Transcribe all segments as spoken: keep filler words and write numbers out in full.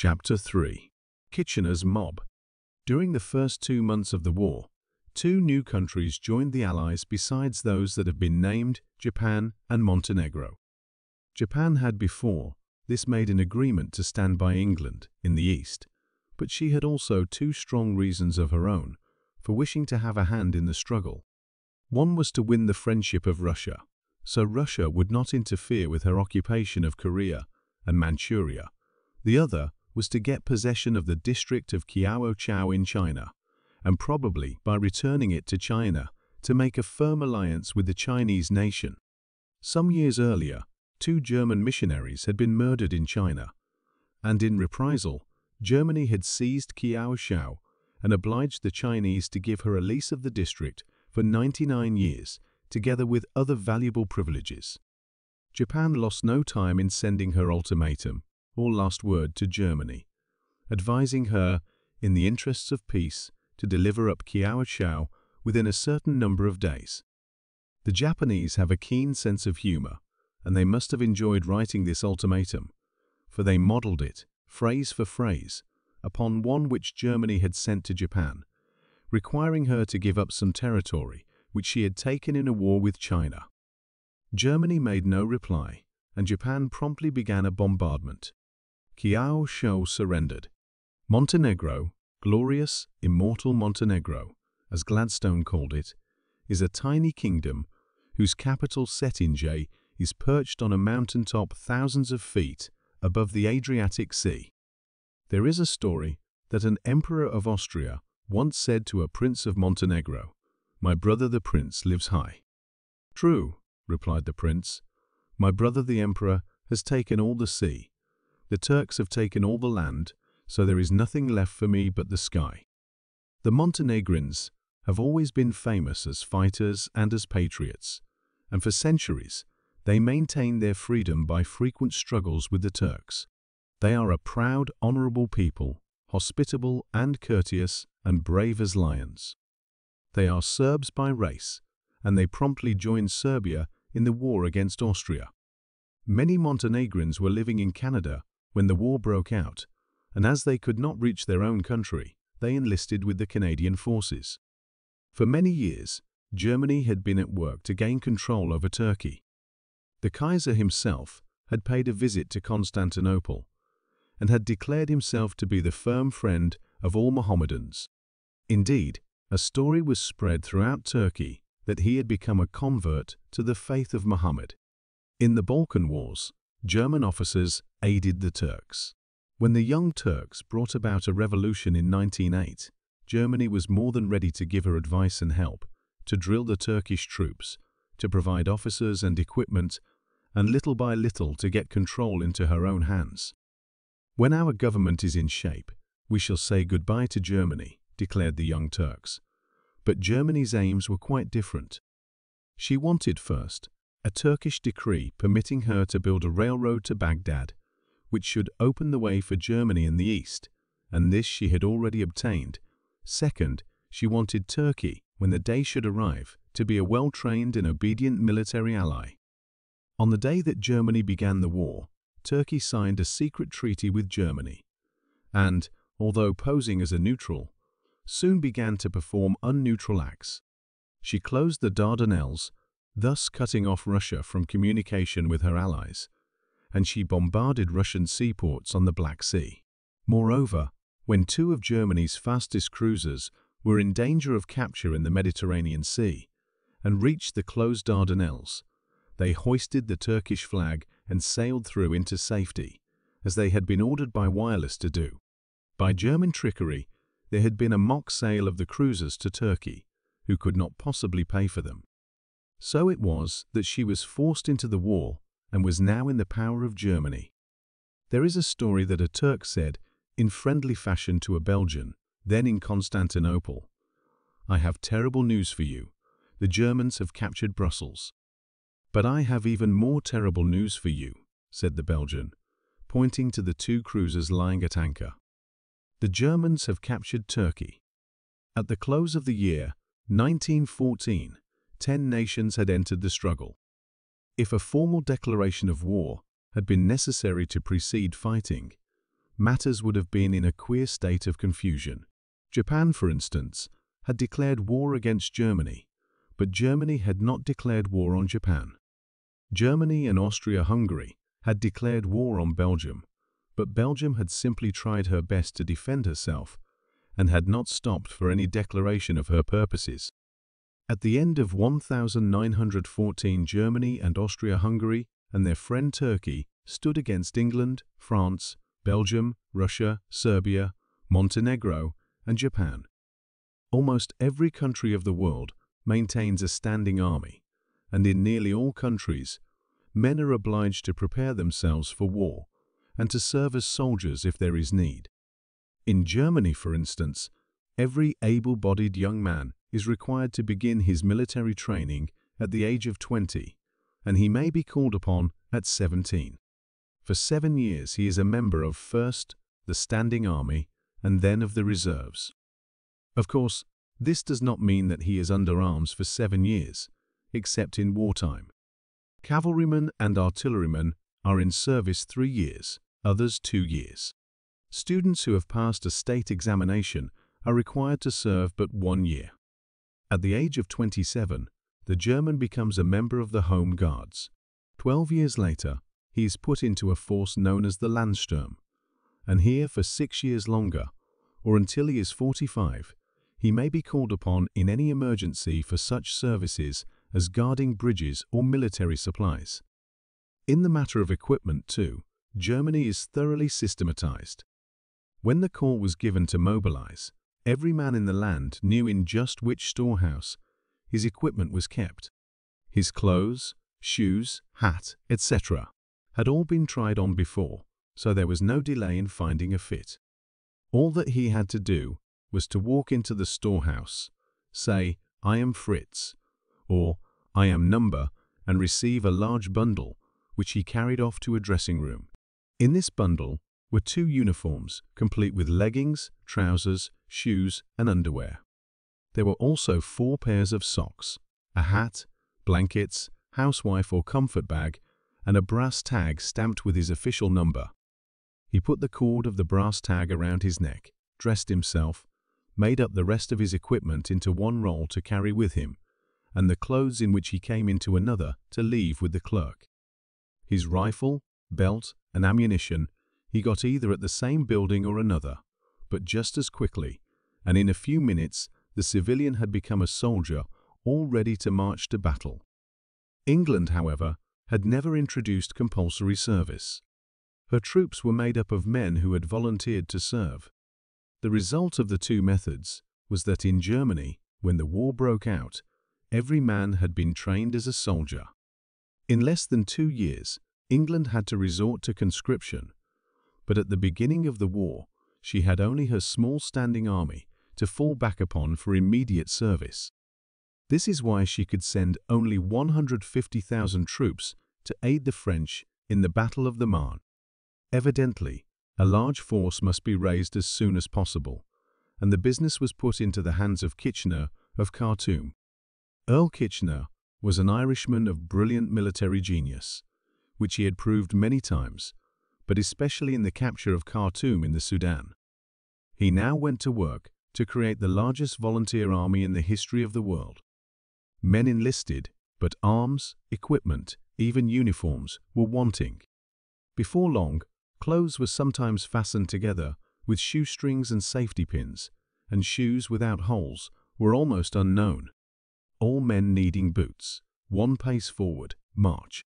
Chapter three. Kitchener's Mob. During the first two months of the war, two new countries joined the Allies besides those that have been named, Japan and Montenegro. Japan had before this made an agreement to stand by England in the east, but she had also two strong reasons of her own for wishing to have a hand in the struggle. One was to win the friendship of Russia, so Russia would not interfere with her occupation of Korea and Manchuria. The other was to get possession of the district of Kiaochow in China, and probably by returning it to China to make a firm alliance with the Chinese nation. Some years earlier, two German missionaries had been murdered in China, and in reprisal, Germany had seized Kiaochow and obliged the Chinese to give her a lease of the district for ninety-nine years, together with other valuable privileges. Japan lost no time in sending her ultimatum, or last word, to Germany, advising her, in the interests of peace, to deliver up Kiaochow within a certain number of days. The Japanese have a keen sense of humor, and they must have enjoyed writing this ultimatum, for they modeled it, phrase for phrase, upon one which Germany had sent to Japan, requiring her to give up some territory which she had taken in a war with China. Germany made no reply, and Japan promptly began a bombardment. Kiaochow surrendered. Montenegro, glorious, immortal Montenegro, as Gladstone called it, is a tiny kingdom whose capital Setinje is perched on a mountaintop thousands of feet above the Adriatic Sea. There is a story that an emperor of Austria once said to a prince of Montenegro, "My brother the prince lives high." "True," replied the prince, "my brother the emperor has taken all the sea. The Turks have taken all the land, so there is nothing left for me but the sky." The Montenegrins have always been famous as fighters and as patriots, and for centuries they maintained their freedom by frequent struggles with the Turks. They are a proud, honorable people, hospitable and courteous, and brave as lions. They are Serbs by race, and they promptly joined Serbia in the war against Austria. Many Montenegrins were living in Canada when the war broke out, and as they could not reach their own country, they enlisted with the Canadian forces. For many years, Germany had been at work to gain control over Turkey. The Kaiser himself had paid a visit to Constantinople and had declared himself to be the firm friend of all Mohammedans. Indeed, a story was spread throughout Turkey that he had become a convert to the faith of Muhammad. In the Balkan Wars, German officers aided the Turks. When the Young Turks brought about a revolution in nineteen oh eight, Germany was more than ready to give her advice and help, to drill the Turkish troops, to provide officers and equipment, and little by little to get control into her own hands. "When our government is in shape, we shall say goodbye to Germany," declared the Young Turks. But Germany's aims were quite different. She wanted first a Turkish decree permitting her to build a railroad to Baghdad, which should open the way for Germany in the east, and this she had already obtained. Second, she wanted Turkey, when the day should arrive, to be a well-trained and obedient military ally. On the day that Germany began the war, Turkey signed a secret treaty with Germany, and, although posing as a neutral, soon began to perform unneutral acts. She closed the Dardanelles, thus cutting off Russia from communication with her allies, and she bombarded Russian seaports on the Black Sea. Moreover, when two of Germany's fastest cruisers were in danger of capture in the Mediterranean Sea and reached the closed Dardanelles, they hoisted the Turkish flag and sailed through into safety, as they had been ordered by wireless to do. By German trickery, there had been a mock sale of the cruisers to Turkey, who could not possibly pay for them. So it was that she was forced into the war and was now in the power of Germany. There is a story that a Turk said, in friendly fashion, to a Belgian, then in Constantinople, "I have terrible news for you. The Germans have captured Brussels." "But I have even more terrible news for you," said the Belgian, pointing to the two cruisers lying at anchor. "The Germans have captured Turkey." At the close of the year nineteen fourteen, ten nations had entered the struggle. If a formal declaration of war had been necessary to precede fighting, matters would have been in a queer state of confusion. Japan, for instance, had declared war against Germany, but Germany had not declared war on Japan. Germany and Austria-Hungary had declared war on Belgium, but Belgium had simply tried her best to defend herself and had not stopped for any declaration of her purposes. At the end of one thousand nine hundred fourteen, Germany and Austria-Hungary and their friend Turkey stood against England, France, Belgium, Russia, Serbia, Montenegro, and Japan. Almost every country of the world maintains a standing army, and in nearly all countries, men are obliged to prepare themselves for war and to serve as soldiers if there is need. In Germany, for instance, every able-bodied young man is required to begin his military training at the age of twenty, and he may be called upon at seventeen. For seven years he is a member of first the standing army and then of the reserves. Of course, this does not mean that he is under arms for seven years, except in wartime. Cavalrymen and artillerymen are in service three years, others two years. Students who have passed a state examination are required to serve but one year. At the age of twenty-seven, the German becomes a member of the Home Guards. Twelve years later, he is put into a force known as the Landsturm, and here for six years longer, or until he is forty-five, he may be called upon in any emergency for such services as guarding bridges or military supplies. In the matter of equipment, too, Germany is thoroughly systematized. When the call was given to mobilize, every man in the land knew in just which storehouse his equipment was kept. His clothes, shoes, hat, et cetera had all been tried on before, so there was no delay in finding a fit. All that he had to do was to walk into the storehouse, say, "I am Fritz," or "I am number," and receive a large bundle, which he carried off to a dressing room. In this bundle were two uniforms, complete with leggings, trousers, shoes, and underwear. There were also four pairs of socks, a hat, blankets, housewife or comfort bag, and a brass tag stamped with his official number. He put the cord of the brass tag around his neck, dressed himself, made up the rest of his equipment into one roll to carry with him, and the clothes in which he came into another to leave with the clerk. His rifle, belt, and ammunition he got either at the same building or another, but just as quickly, and in a few minutes the civilian had become a soldier all ready to march to battle. England, however, had never introduced compulsory service. Her troops were made up of men who had volunteered to serve. The result of the two methods was that in Germany, when the war broke out, every man had been trained as a soldier. In less than two years, England had to resort to conscription, but at the beginning of the war, she had only her small standing army to fall back upon for immediate service. This is why she could send only one hundred fifty thousand troops to aid the French in the Battle of the Marne. Evidently, a large force must be raised as soon as possible, and the business was put into the hands of Kitchener of Khartoum. Earl Kitchener was an Irishman of brilliant military genius, which he had proved many times, but especially in the capture of Khartoum in the Sudan. He now went to work to create the largest volunteer army in the history of the world. Men enlisted, but arms, equipment, even uniforms, were wanting. Before long, clothes were sometimes fastened together with shoestrings and safety pins, and shoes without holes were almost unknown. All men needing boots, one pace forward, march.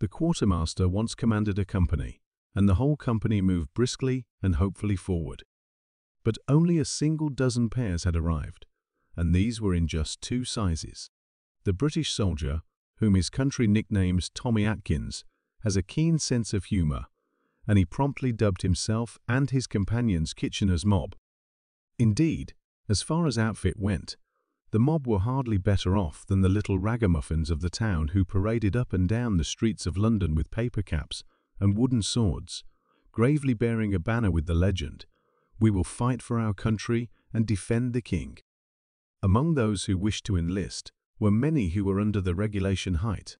The quartermaster once commanded a company, and the whole company moved briskly and hopefully forward. But only a single dozen pairs had arrived, and these were in just two sizes. The British soldier, whom his country nicknames Tommy Atkins, has a keen sense of humor, and he promptly dubbed himself and his companions Kitchener's mob. Indeed, as far as outfit went, the mob were hardly better off than the little ragamuffins of the town who paraded up and down the streets of London with paper caps and wooden swords, gravely bearing a banner with the legend, "We will fight for our country and defend the king." Among those who wished to enlist were many who were under the regulation height.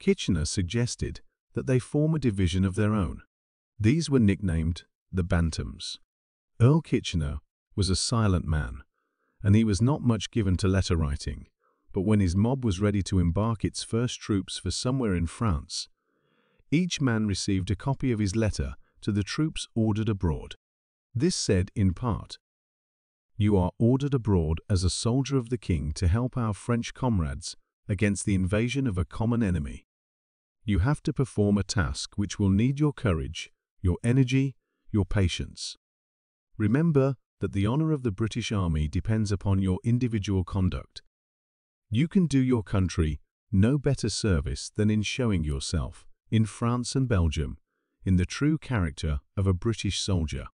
Kitchener suggested that they form a division of their own. These were nicknamed the Bantams. Earl Kitchener was a silent man, and he was not much given to letter writing, but when his mob was ready to embark its first troops for somewhere in France, each man received a copy of his letter to the troops ordered abroad. This said in part, "You are ordered abroad as a soldier of the king to help our French comrades against the invasion of a common enemy. You have to perform a task which will need your courage, your energy, your patience. Remember that the honor of the British Army depends upon your individual conduct. You can do your country no better service than in showing yourself, in France and Belgium, in the true character of a British soldier.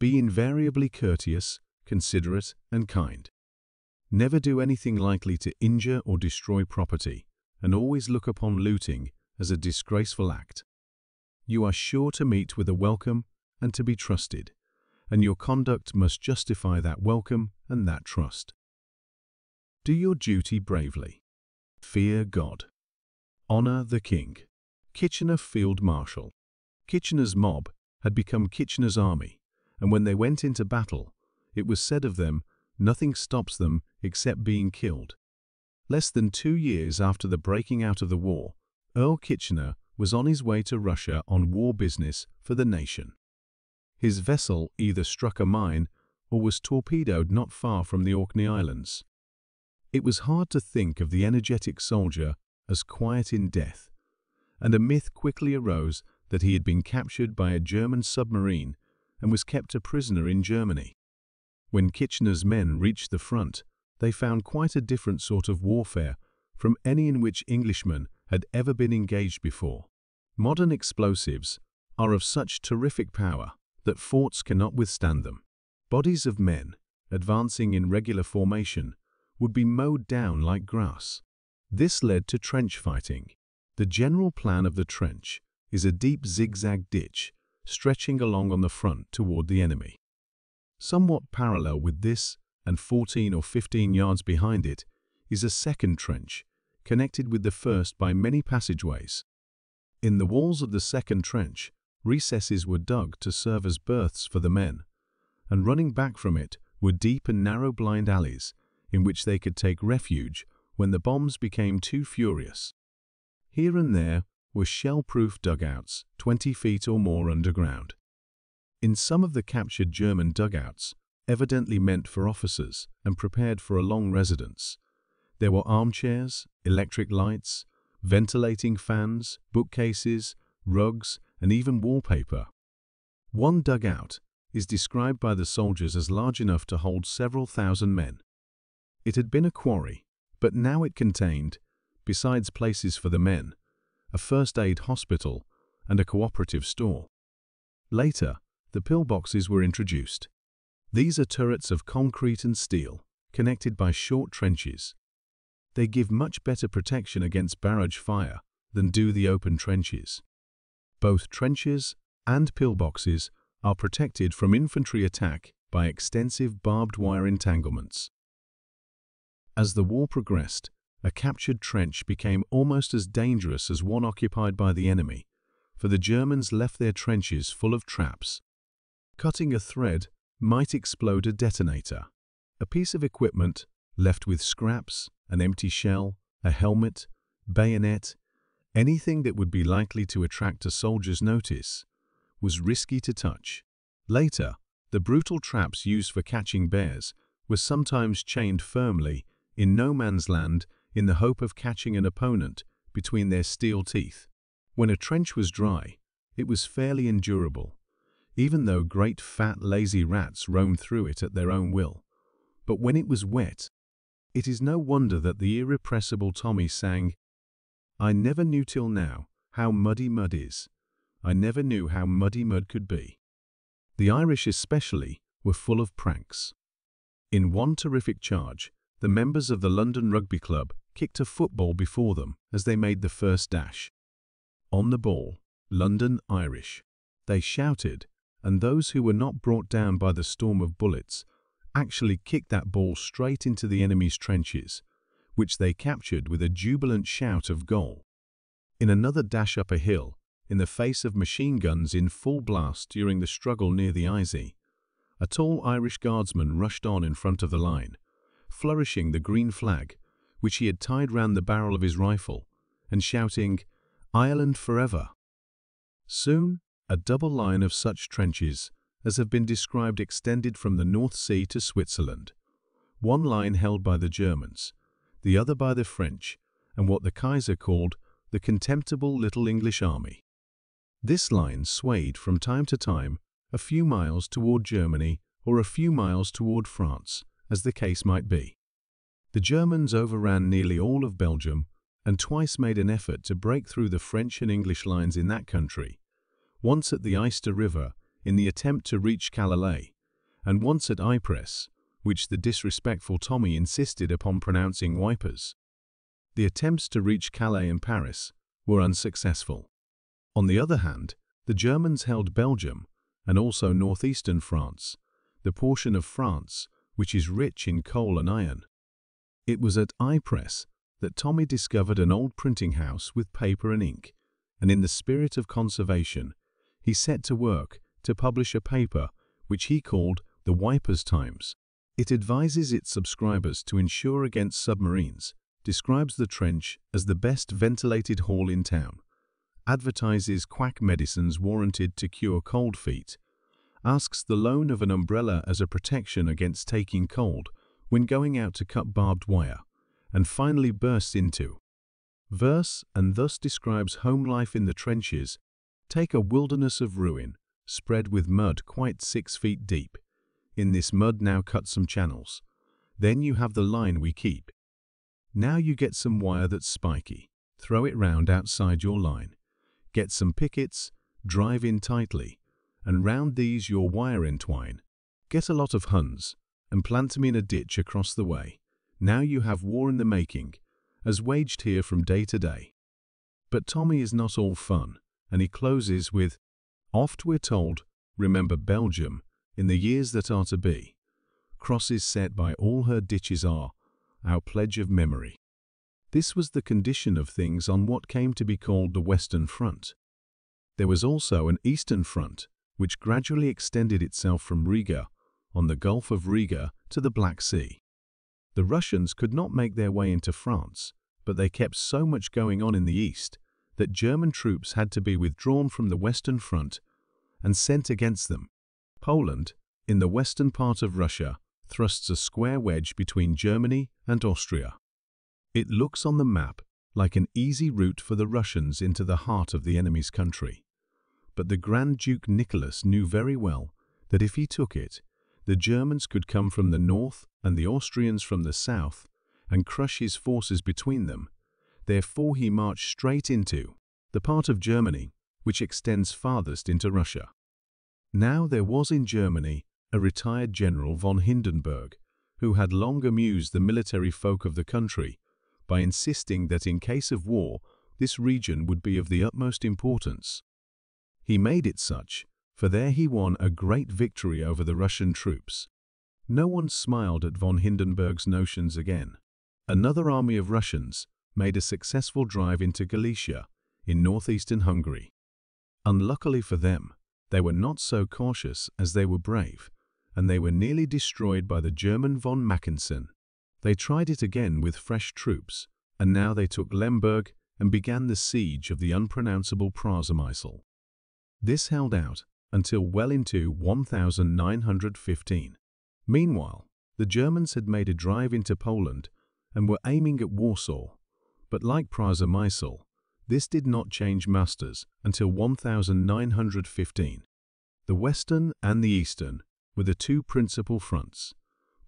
Be invariably courteous, considerate and kind. Never do anything likely to injure or destroy property, and always look upon looting as a disgraceful act. You are sure to meet with a welcome and to be trusted, and your conduct must justify that welcome and that trust. Do your duty bravely. Fear God. Honor the King." Kitchener Field Marshal. Kitchener's mob had become Kitchener's army, and when they went into battle, it was said of them, "Nothing stops them except being killed." Less than two years after the breaking out of the war, Earl Kitchener was on his way to Russia on war business for the nation. His vessel either struck a mine or was torpedoed not far from the Orkney Islands. It was hard to think of the energetic soldier as quiet in death, and a myth quickly arose that he had been captured by a German submarine and was kept a prisoner in Germany. When Kitchener's men reached the front, they found quite a different sort of warfare from any in which Englishmen had ever been engaged before. Modern explosives are of such terrific power that forts cannot withstand them. Bodies of men, advancing in regular formation, would be mowed down like grass. This led to trench fighting. The general plan of the trench is a deep zigzag ditch stretching along on the front toward the enemy. Somewhat parallel with this, and fourteen or fifteen yards behind it, is a second trench, connected with the first by many passageways. In the walls of the second trench, recesses were dug to serve as berths for the men, and running back from it were deep and narrow blind alleys, in which they could take refuge when the bombs became too furious. Here and there were shell-proof dugouts, twenty feet or more underground. In some of the captured German dugouts, evidently meant for officers and prepared for a long residence, there were armchairs, electric lights, ventilating fans, bookcases, rugs, and even wallpaper. One dugout is described by the soldiers as large enough to hold several thousand men. It had been a quarry, but now it contained, besides places for the men, a first-aid hospital and a cooperative store. Later, the pillboxes were introduced. These are turrets of concrete and steel, connected by short trenches. They give much better protection against barrage fire than do the open trenches. Both trenches and pillboxes are protected from infantry attack by extensive barbed wire entanglements. As the war progressed, a captured trench became almost as dangerous as one occupied by the enemy, for the Germans left their trenches full of traps. Cutting a thread might explode a detonator. A piece of equipment, left with scraps, an empty shell, a helmet, bayonet, anything that would be likely to attract a soldier's notice, was risky to touch. Later, the brutal traps used for catching bears were sometimes chained firmly in no man's land in the hope of catching an opponent between their steel teeth. When a trench was dry, it was fairly endurable, even though great fat lazy rats roamed through it at their own will. But when it was wet, it is no wonder that the irrepressible Tommy sang, "I never knew till now how muddy mud is. I never knew how muddy mud could be." The Irish especially were full of pranks. In one terrific charge, the members of the London Rugby Club kicked a football before them as they made the first dash. On the ball, London Irish. They shouted, and those who were not brought down by the storm of bullets actually kicked that ball straight into the enemy's trenches, which they captured with a jubilant shout of goal. In another dash up a hill, in the face of machine guns in full blast during the struggle near the Aisne. A tall Irish guardsman rushed on in front of the line, flourishing the green flag, which he had tied round the barrel of his rifle, and shouting, "Ireland forever!" Soon, a double line of such trenches as have been described extended from the North Sea to Switzerland, one line held by the Germans, the other by the French, and what the Kaiser called the contemptible little English army. This line swayed from time to time a few miles toward Germany or a few miles toward France, as the case might be. The Germans overran nearly all of Belgium and twice made an effort to break through the French and English lines in that country, once at the Aisne River in the attempt to reach Calais, and once at Ypres, which the disrespectful Tommy insisted upon pronouncing Wipers. The attempts to reach Calais and Paris were unsuccessful. On the other hand, the Germans held Belgium, and also northeastern France, the portion of France which is rich in coal and iron. It was at Ypres that Tommy discovered an old printing house with paper and ink, and in the spirit of conservation, he set to work to publish a paper which he called The Wipers' Times. It advises its subscribers to insure against submarines, describes the trench as the best ventilated hall in town, advertises quack medicines warranted to cure cold feet, asks the loan of an umbrella as a protection against taking cold when going out to cut barbed wire, and finally bursts into verse and thus describes home life in the trenches. Take a wilderness of ruin, spread with mud quite six feet deep. In this mud now cut some channels. Then you have the line we keep. Now you get some wire that's spiky. Throw it round outside your line. Get some pickets, drive in tightly, and round these your wire entwine. Get a lot of Huns, and plant them in a ditch across the way. Now you have war in the making, as waged here from day to day. But Tommy is not all fun, and he closes with, "Oft we're told, remember Belgium, in the years that are to be. Crosses set by all her ditches are, our pledge of memory." This was the condition of things on what came to be called the Western Front. There was also an Eastern Front, which gradually extended itself from Riga, on the Gulf of Riga, to the Black Sea. The Russians could not make their way into France, but they kept so much going on in the East that German troops had to be withdrawn from the Western Front and sent against them. Poland, in the western part of Russia, thrusts a square wedge between Germany and Austria. It looks on the map like an easy route for the Russians into the heart of the enemy's country. But the Grand Duke Nicholas knew very well that if he took it, the Germans could come from the north and the Austrians from the south and crush his forces between them. Therefore he marched straight into the part of Germany which extends farthest into Russia. Now there was in Germany a retired general von Hindenburg, who had long amused the military folk of the country by insisting that in case of war this region would be of the utmost importance. He made it such, for there he won a great victory over the Russian troops. No one smiled at von Hindenburg's notions again. Another army of Russians made a successful drive into Galicia, in northeastern Hungary. Unluckily for them, they were not so cautious as they were brave, and they were nearly destroyed by the German von Mackensen. They tried it again with fresh troops, and now they took Lemberg and began the siege of the unpronounceable Przemyśl. This held out until well into one thousand nine hundred fifteen. Meanwhile, the Germans had made a drive into Poland and were aiming at Warsaw. But like Przemyśl, this did not change masters until one thousand nine hundred fifteen. The Western and the Eastern were the two principal fronts,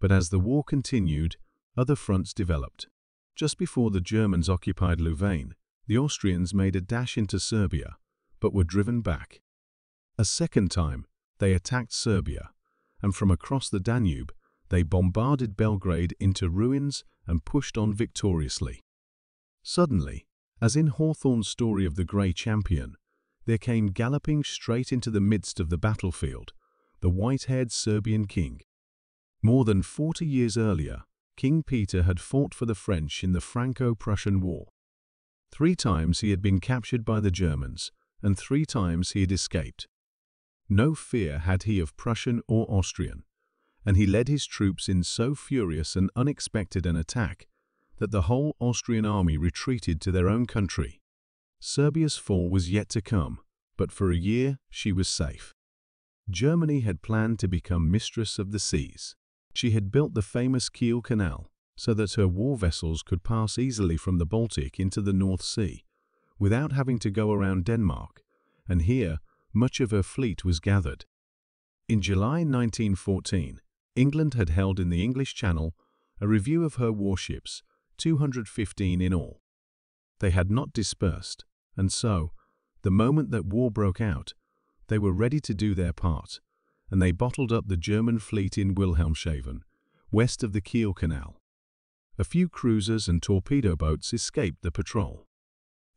but as the war continued, other fronts developed. Just before the Germans occupied Louvain, the Austrians made a dash into Serbia, but were driven back. A second time, they attacked Serbia, and from across the Danube, they bombarded Belgrade into ruins and pushed on victoriously. Suddenly, as in Hawthorne's story of the Grey Champion, there came galloping straight into the midst of the battlefield the white-haired Serbian king. More than forty years earlier, King Peter had fought for the French in the Franco-Prussian War. Three times he had been captured by the Germans and three times he had escaped. No fear had he of Prussian or Austrian, and he led his troops in so furious and unexpected an attack that the whole Austrian army retreated to their own country. Serbia's fall was yet to come, but for a year she was safe. Germany had planned to become mistress of the seas. She had built the famous Kiel Canal so that her war vessels could pass easily from the Baltic into the North Sea without having to go around Denmark, and here much of her fleet was gathered. In July nineteen fourteen, England had held in the English Channel a review of her warships, two hundred fifteen in all. They had not dispersed, and so, the moment that war broke out, they were ready to do their part, and they bottled up the German fleet in Wilhelmshaven, west of the Kiel Canal. A few cruisers and torpedo boats escaped the patrol.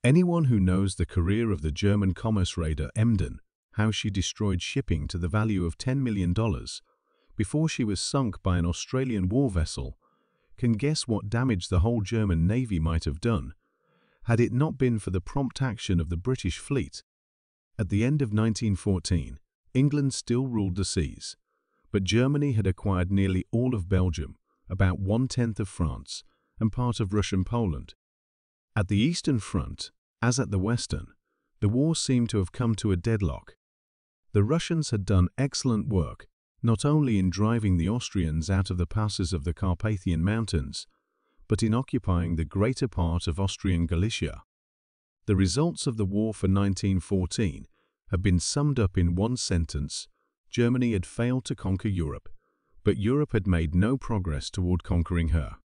Anyone who knows the career of the German commerce raider Emden, how she destroyed shipping to the value of ten million dollars before she was sunk by an Australian war vessel, can guess what damage the whole German navy might have done had it not been for the prompt action of the British fleet. At the end of nineteen fourteen, England still ruled the seas, but Germany had acquired nearly all of Belgium, about one-tenth of France, and part of Russian Poland. At the Eastern Front, as at the Western, the war seemed to have come to a deadlock. The Russians had done excellent work, not only in driving the Austrians out of the passes of the Carpathian Mountains, but in occupying the greater part of Austrian Galicia. The results of the war for nineteen fourteen have been summed up in one sentence: Germany had failed to conquer Europe, but Europe had made no progress toward conquering her.